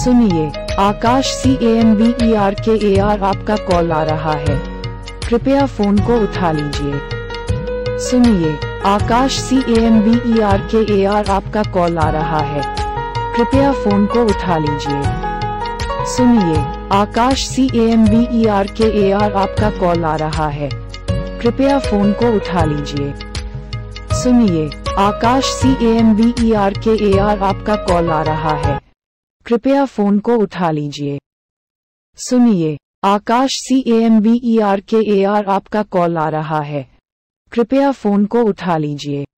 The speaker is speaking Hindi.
सुनिए, आकाश CAMBERKAR आपका कॉल आ रहा है, कृपया फोन को उठा लीजिए। सुनिए, आकाश CAMBERKAR आपका कॉल आ रहा है, कृपया फोन को उठा लीजिए। सुनिए, आकाश CAMBERKAR आपका कॉल आ रहा है, कृपया फोन को उठा लीजिए। सुनिए, आकाश CAMBERKAR आपका कॉल आ रहा है, कृपया फोन को उठा लीजिए। सुनिए, आकाश CAMBERKAR आपका कॉल आ रहा है, कृपया फोन को उठा लीजिए।